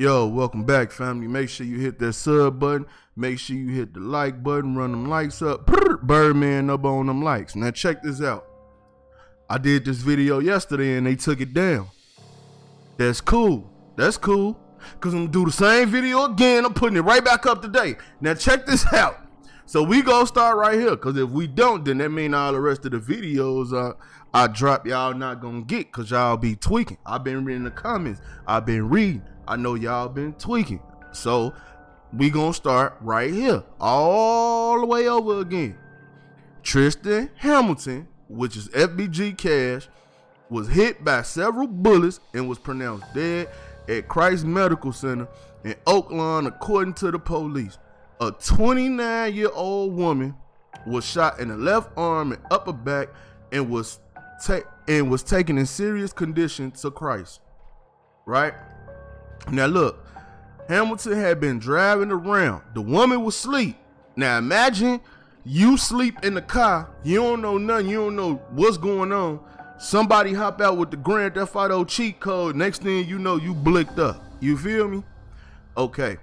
Yo, welcome back, family. Make sure you hit that sub button. Make sure you hit the like button. Run them likes up. Birdman up on them likes. Now check this out. I did this video yesterday and they took it down. That's cool. That's cool. Cause I'm gonna do the same video again. I'm putting it right back up today. Now check this out. So we gonna start right here. Cause if we don't, then that mean all the rest of the videos I drop y'all not gonna get. Cause y'all be tweaking. I've been reading the comments. I've been reading. I know y'all been tweaking. So we gonna start right here. All the way over again. Tristan Hamilton, which is FBG Cash, was hit by several bullets and was pronounced dead at Christ Medical Center in Oakland, according to the police. A 29-year-old woman was shot in the left arm and upper back and was taken in serious condition to Christ. Right? Now look, Hamilton had been driving around. The woman was asleep. Now imagine you sleep in the car. You don't know nothing. You don't know what's going on. Somebody hop out with the Grand Theft Auto cheat code. Next thing you know, you blicked up. You feel me? Okay.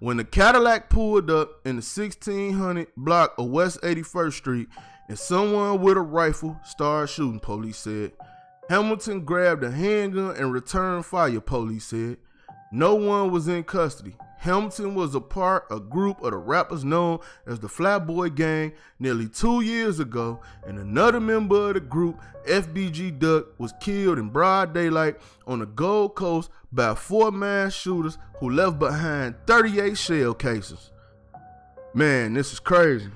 When the Cadillac pulled up in the 1600 block of West 81st Street and someone with a rifle started shooting, police said. Hamilton grabbed a handgun and returned fire, police said. No one was in custody. Hamilton was a part of a group of the rappers known as the Flatboy Gang nearly 2 years ago, and another member of the group, FBG Duck, was killed in broad daylight on the Gold Coast by 4 mass shooters who left behind 38 shell cases. Man, this is crazy.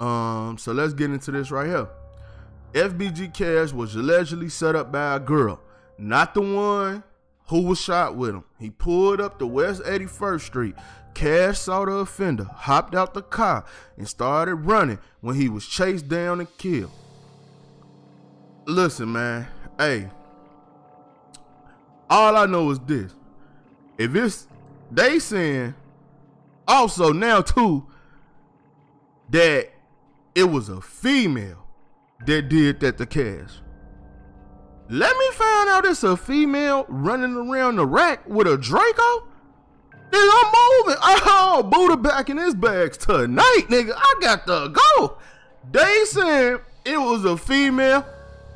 So let's get into this right here. FBG Cash was allegedly set up by a girl, not the one who was shot with him. He pulled up to West 81st Street. Cash saw the offender, hopped out the car, and started running when he was chased down and killed. Listen, man, hey, all I know is this. If it's, they saying also now too, that it was a female that did that to Cash. Let me find out it's a female running around the rack with a Draco? Nigga, I'm moving. Oh, Buddha back in his bags tonight, nigga. I got to go. They said it was a female,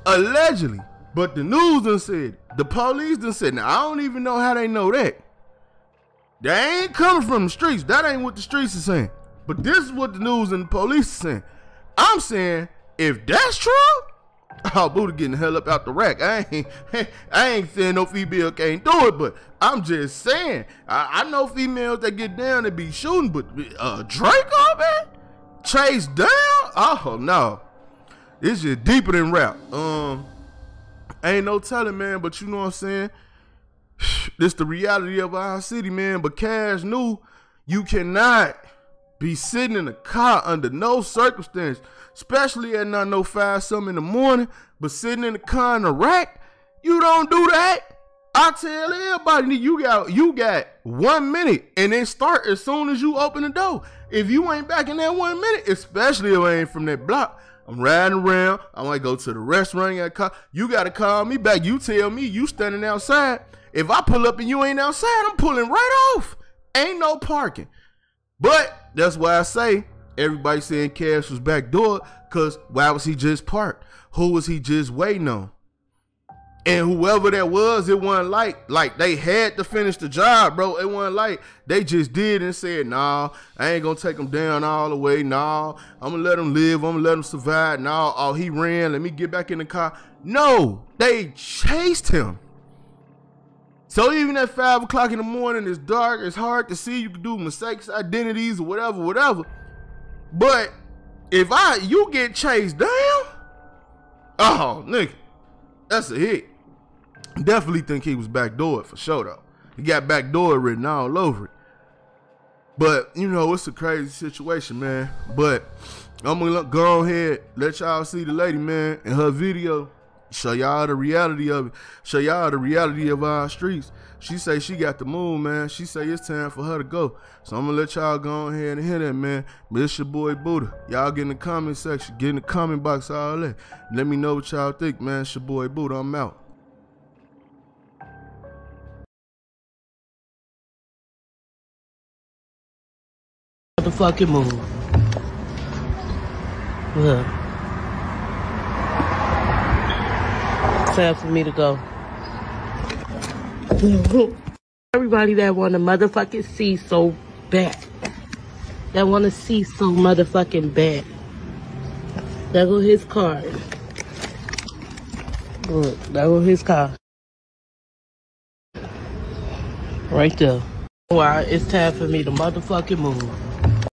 allegedly. But the news done said, the police done said, now I don't even know how they know that. They ain't coming from the streets. That ain't what the streets are saying. But this is what the news and the police are saying. I'm saying, if that's true, oh, Buddha getting the hell up out the rack. I ain't saying no female can't do it, but I'm just saying, I know females that get down and be shooting, but Draco, man? Chased down? Oh, no. This shit deeper than rap. Ain't no telling, man, but you know what I'm saying? This the reality of our city, man, but Cash knew you cannot be sitting in a car under no circumstance, especially at 9:05 something in the morning, but sitting in the car in a rack. You don't do that. I tell everybody, you got 1 minute, and then start as soon as you open the door. If you ain't back in that 1 minute, especially if I ain't from that block, I'm riding around, I might go to the restaurant, you gotta call me back. You tell me you standing outside. If I pull up and you ain't outside, I'm pulling right off. Ain't no parking. But that's why I say everybody saying Cash was backdoored, because why was he just parked? Who was he just waiting on? And whoever that was, it wasn't like they had to finish the job, bro. It wasn't like they just did and said, nah, I ain't going to take him down all the way. Nah, I'm going to let him live. I'm going to let him survive. Nah, oh, he ran. Let me get back in the car. No, they chased him. So even at 5 o'clock in the morning, it's dark, it's hard to see, you can do mistakes, identities, or whatever, whatever. But if you get chased down, oh, nigga, that's a hit. Definitely think he was backdoored for sure, though. He got backdoored written all over it. But, you know, it's a crazy situation, man. But I'm going to go ahead, let y'all see the lady, man, in her video. Show y'all the reality of it. Show y'all the reality of our streets. She say she got the move, man. She say it's time for her to go. So I'm gonna let y'all go on here and hear that, man. But it's your boy Buddha. Y'all get in the comment section, get in the comment box, all that. Let me know what y'all think, man. It's your boy Buddha. I'm out. fucking move. Look. It's time for me to go. Everybody that want to motherfucking see so bad. That want to see so motherfucking bad. That go his car. Look, that go his car. Right there. Wow, it's time for me to motherfucking move.